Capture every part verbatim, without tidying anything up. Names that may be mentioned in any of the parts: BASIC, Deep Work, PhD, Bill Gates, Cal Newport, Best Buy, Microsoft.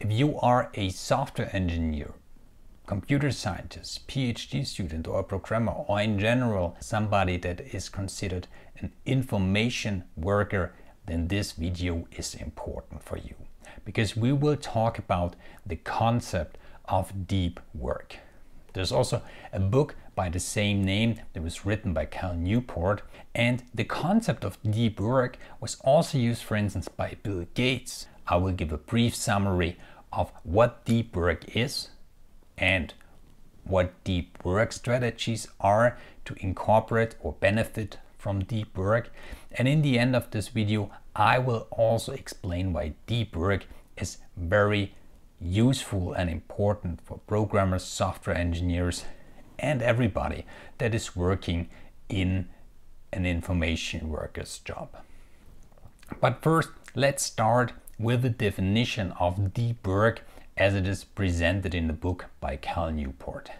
If you are a software engineer, computer scientist, PhD student, or a programmer, or in general somebody that is considered an information worker, then this video is important for you, because we will talk about the concept of deep work. There's also a book by the same name that was written by Cal Newport, and the concept of deep work was also used, for instance, by Bill Gates. I will give a brief summary of what deep work is and what deep work strategies are to incorporate or benefit from deep work. And in the end of this video, I will also explain why deep work is very useful and important for programmers, software engineers, and everybody that is working in an information worker's job. But first, let's start with the definition of deep work as it is presented in the book by Cal Newport.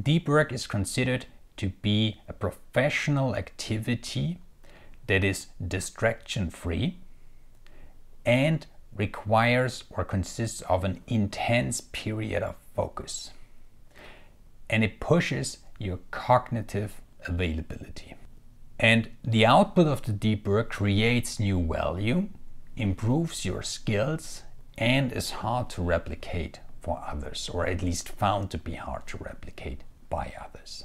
Deep work is considered to be a professional activity that is distraction-free and requires or consists of an intense period of focus. And it pushes your cognitive availability. And the output of the deep work creates new value, improves your skills, and is hard to replicate for others, or at least found to be hard to replicate by others.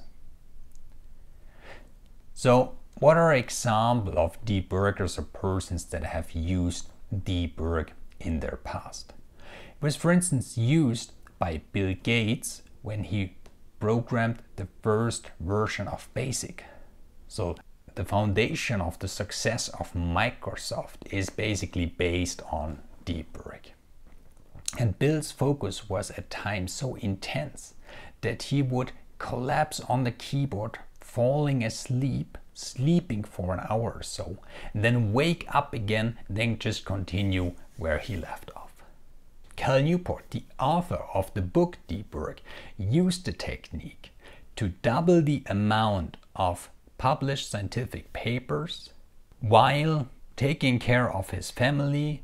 So what are examples of deep workers or persons that have used deep work in their past? It was, for instance, used by Bill Gates when he programmed the first version of BASIC. So the foundation of the success of Microsoft is basically based on deep work. And Bill's focus was at times so intense that he would collapse on the keyboard, falling asleep, sleeping for an hour or so, and then wake up again, then just continue where he left off. Cal Newport, the author of the book Deep Work, used the technique to double the amount of published scientific papers while taking care of his family,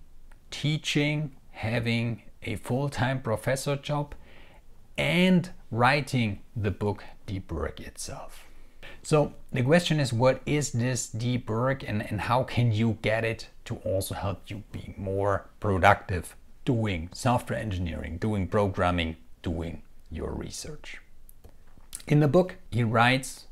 teaching, having a full-time professor job, and writing the book Deep Work itself. So the question is, what is this deep work, and, and how can you get it to also help you be more productive doing software engineering, doing programming, doing your research? In the book, he writes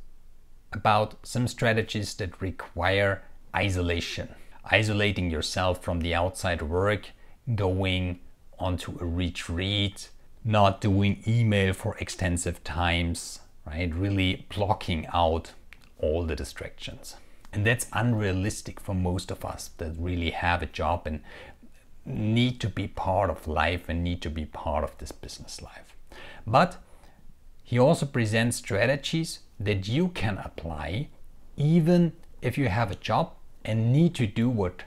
about some strategies that require isolation, isolating yourself from the outside work, going onto a retreat, not doing email for extensive times, right? Really blocking out all the distractions. And that's unrealistic for most of us that really have a job and need to be part of life and need to be part of this business life. But he also presents strategies that you can apply even if you have a job and need to do what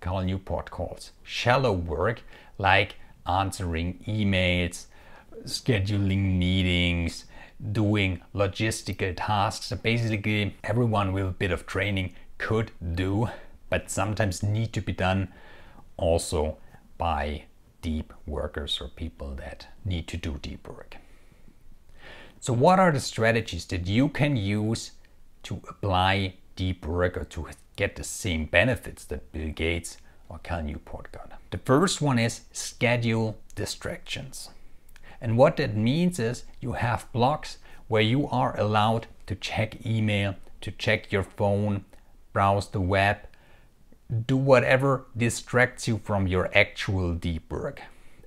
Cal Newport calls shallow work, like answering emails, scheduling meetings, doing logistical tasks that basically everyone with a bit of training could do, but sometimes need to be done also by deep workers or people that need to do deep work. So what are the strategies that you can use to apply deep work or to get the same benefits that Bill Gates or Cal Newport got? The first one is schedule distractions. And what that means is you have blocks where you are allowed to check email, to check your phone, browse the web, do whatever distracts you from your actual deep work.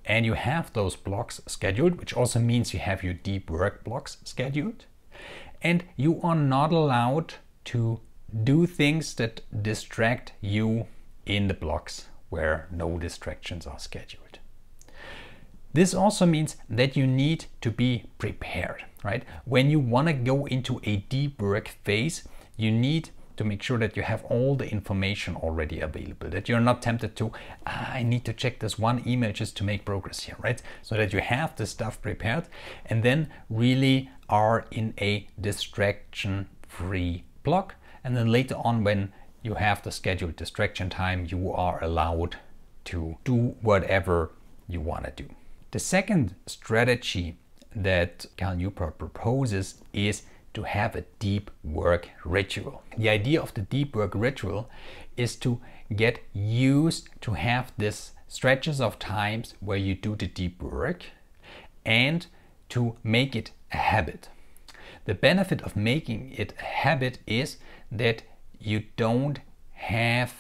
And you have those blocks scheduled, which also means you have your deep work blocks scheduled. And you are not allowed to do things that distract you in the blocks where no distractions are scheduled. This also means that you need to be prepared, right? When you want to go into a deep work phase, you need to make sure that you have all the information already available, that you're not tempted to, ah, I need to check this one email just to make progress here, right? So that you have the stuff prepared and then really are in a distraction-free block. And then later on, when you have the scheduled distraction time, you are allowed to do whatever you want to do. The second strategy that Cal Newport proposes is to have a deep work ritual. The idea of the deep work ritual is to get used to have this stretches of times where you do the deep work and to make it a habit. The benefit of making it a habit is that you don't have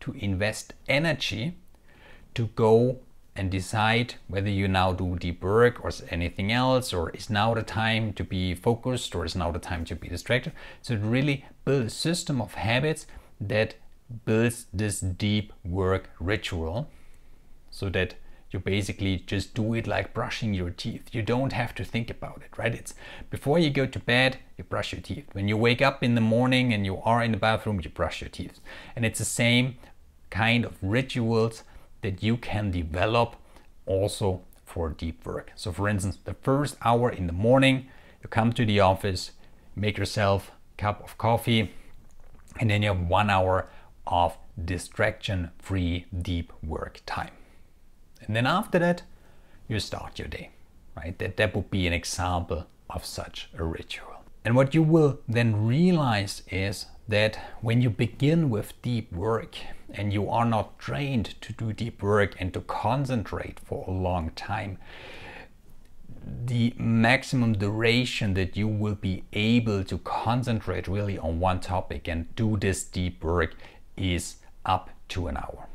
to invest energy to go and decide whether you now do deep work or anything else, or is now the time to be focused, or is now the time to be distracted. So to really build a system of habits that builds this deep work ritual, so that you basically just do it like brushing your teeth. You don't have to think about it, right? It's before you go to bed, you brush your teeth. When you wake up in the morning and you are in the bathroom, you brush your teeth. And it's the same kind of rituals that you can develop also for deep work. So for instance, the first hour in the morning, you come to the office, make yourself a cup of coffee, and then you have one hour of distraction-free deep work time. And then after that, you start your day, right? That, that would be an example of such a ritual. And what you will then realize is that when you begin with deep work and you are not trained to do deep work and to concentrate for a long time, the maximum duration that you will be able to concentrate really on one topic and do this deep work is up to an hour.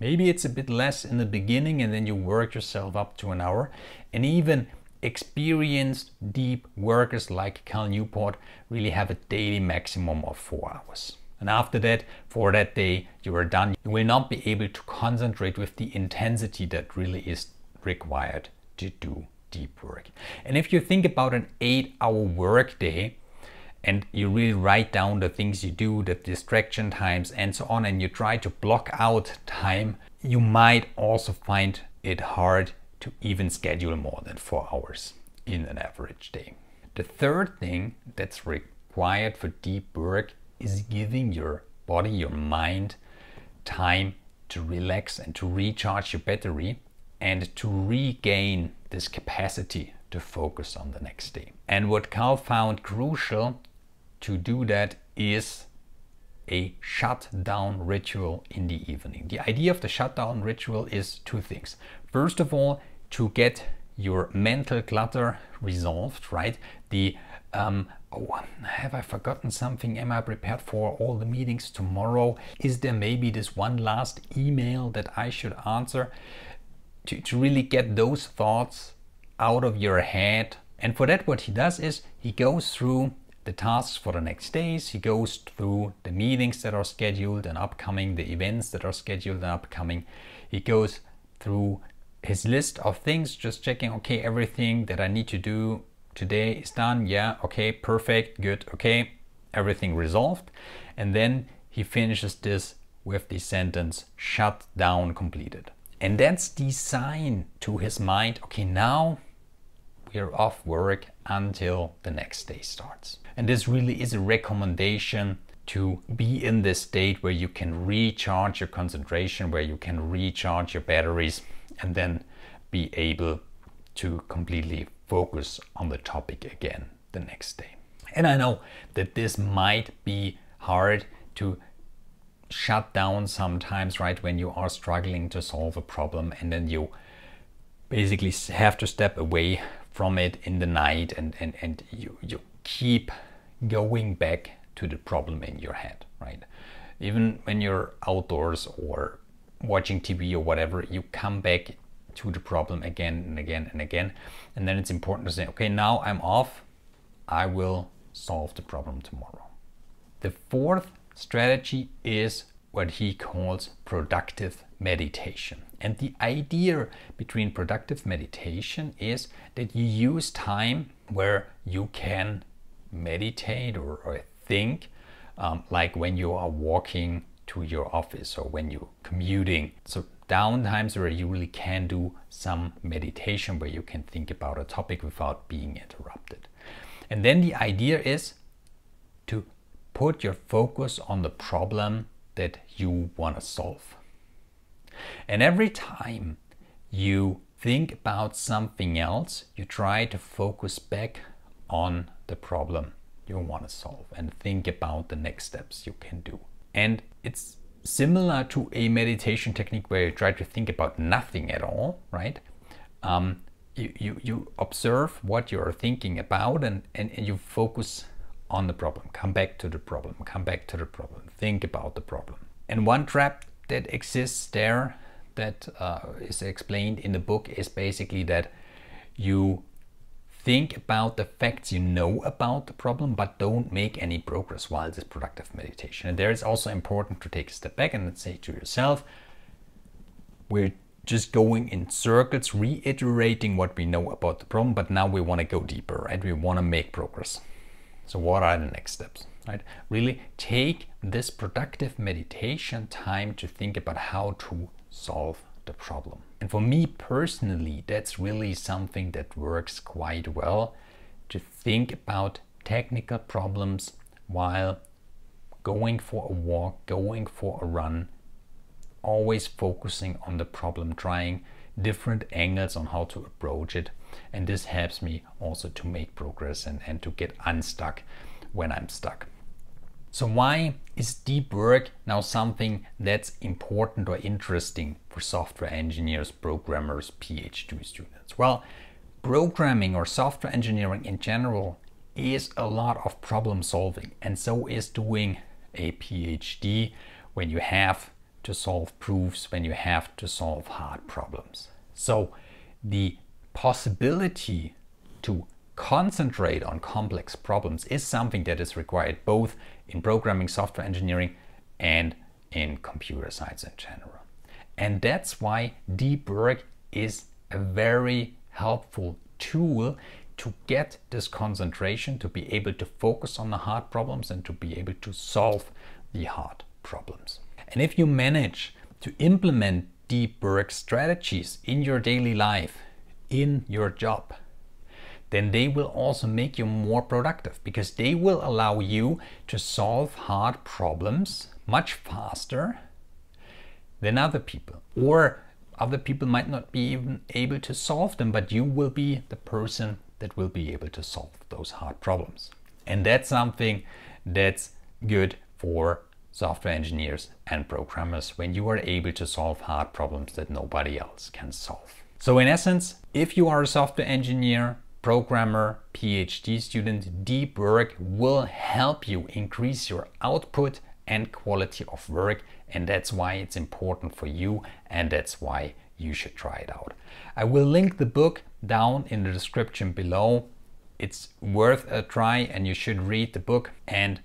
Maybe it's a bit less in the beginning, and then you work yourself up to an hour. And even experienced deep workers like Cal Newport really have a daily maximum of four hours. And after that, for that day, you are done. You will not be able to concentrate with the intensity that really is required to do deep work. And if you think about an eight-hour workday, and you really write down the things you do, the distraction times and so on, and you try to block out time, you might also find it hard to even schedule more than four hours in an average day. The third thing that's required for deep work is giving your body, your mind, time to relax and to recharge your battery and to regain this capacity to focus on the next day. And what Cal found crucial to do that is a shutdown ritual in the evening. The idea of the shutdown ritual is two things. First of all, to get your mental clutter resolved, right? The, um, oh, have I forgotten something? Am I prepared for all the meetings tomorrow? Is there maybe this one last email that I should answer? To, to really get those thoughts out of your head. And for that, what he does is he goes through the tasks for the next days, he goes through the meetings that are scheduled and upcoming, the events that are scheduled and upcoming. He goes through his list of things, just checking, okay, everything that I need to do today is done. Yeah, okay, perfect, good, okay, everything resolved. And then he finishes this with the sentence, shut down completed. And that's the sign to his mind, okay, now we're off work until the next day starts. And this really is a recommendation to be in this state where you can recharge your concentration, where you can recharge your batteries, and then be able to completely focus on the topic again the next day. And I know that this might be hard to shut down sometimes, right? When you are struggling to solve a problem and then you basically have to step away from it in the night, and, and, and you, you keep going back to the problem in your head, right? Even when you're outdoors or watching T V or whatever, you come back to the problem again and again and again. And then it's important to say, okay, now I'm off. I will solve the problem tomorrow. The fourth strategy is what he calls productive meditation. And the idea between productive meditation is that you use time where you can meditate or, or think, um, like when you are walking to your office or when you're commuting. So down times where you really can do some meditation, where you can think about a topic without being interrupted. And then the idea is to put your focus on the problem that you want to solve. And every time you think about something else, you try to focus back on the problem you want to solve and think about the next steps you can do. And it's similar to a meditation technique where you try to think about nothing at all, right? Um, you, you, you observe what you're thinking about and, and, and you focus on the problem. Come back to the problem, come back to the problem, think about the problem. And one trap that exists there that uh, is explained in the book is basically that you think about the facts you know about the problem, but don't make any progress while this productive meditation. And there it's also important to take a step back and say to yourself, we're just going in circles, reiterating what we know about the problem, but now we want to go deeper, right? We want to make progress. So what are the next steps, right? Really take this productive meditation time to think about how to solve the problem. And for me personally, that's really something that works quite well, to think about technical problems while going for a walk, going for a run, always focusing on the problem, trying different angles on how to approach it. And this helps me also to make progress and, and to get unstuck when I'm stuck. So why is deep work now something that's important or interesting for software engineers, programmers, PhD students? Well, programming or software engineering in general is a lot of problem solving, and so is doing a PhD when you have to solve proofs, when you have to solve hard problems. So the possibility to concentrate on complex problems is something that is required both in programming, software engineering, and in computer science in general. And that's why deep work is a very helpful tool to get this concentration, to be able to focus on the hard problems and to be able to solve the hard problems. And if you manage to implement deep work strategies in your daily life, in your job, then they will also make you more productive, because they will allow you to solve hard problems much faster than other people. Or other people might not be even able to solve them, but you will be the person that will be able to solve those hard problems. And that's something that's good for software engineers and programmers, when you are able to solve hard problems that nobody else can solve. So in essence, if you are a software engineer, programmer, PhD student, deep work will help you increase your output and quality of work. And that's why it's important for you. And that's why you should try it out. I will link the book down in the description below. It's worth a try and you should read the book. And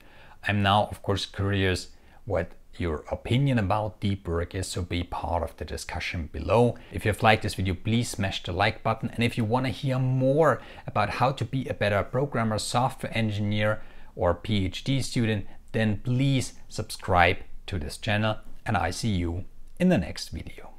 I'm now, of course, curious what your opinion about deep work is, so be part of the discussion below. If you've liked this video, please smash the like button. And if you want to hear more about how to be a better programmer, software engineer, or PhD student, then please subscribe to this channel, and I see you in the next video.